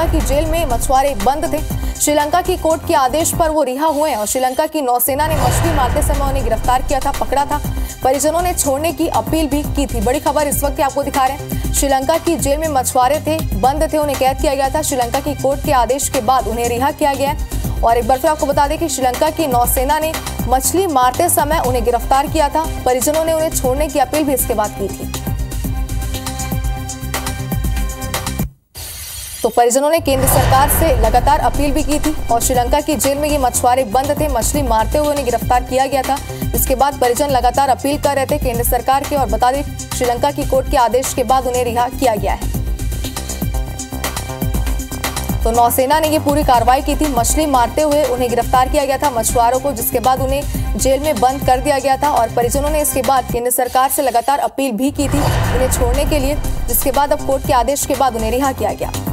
श्रीलंका की जेल में मछुआरे बंद थे। श्रीलंका की कोर्ट के आदेश पर वो रिहा हुए और श्रीलंका की नौसेना ने मछली मारते समय उन्हें गिरफ्तार किया था, पकड़ा था। परिजनों ने छोड़ने की अपील भी की थी। बड़ी खबर इस वक्त आपको दिखा रहे हैं। श्रीलंका की जेल में मछुआरे थे, बंद थे, उन्हें कैद किया गया था। श्रीलंका की कोर्ट के आदेश के बाद उन्हें रिहा किया गया। और एक बार फिर आपको बता दें कि श्रीलंका की नौसेना ने मछली मारते समय उन्हें गिरफ्तार किया था। परिजनों ने उन्हें छोड़ने की अपील भी इसके बाद की थी। तो परिजनों ने केंद्र सरकार से लगातार अपील भी की थी और श्रीलंका की जेल में ये मछुआरे बंद थे, मछली मारते हुए उन्हें गिरफ्तार किया गया था। इसके बाद परिजन लगातार अपील कर रहे थे केंद्र सरकार के, और बता दें श्रीलंका की कोर्ट के आदेश के बाद उन्हें रिहा किया गया है। तो नौसेना ने ये पूरी कार्रवाई की थी, मछली मारते हुए उन्हें गिरफ्तार किया गया था मछुआरों को, जिसके बाद उन्हें जेल में बंद कर दिया गया था। और परिजनों ने इसके बाद केंद्र सरकार से लगातार अपील भी की थी उन्हें छोड़ने के लिए, जिसके बाद अब कोर्ट के आदेश के बाद उन्हें रिहा किया गया।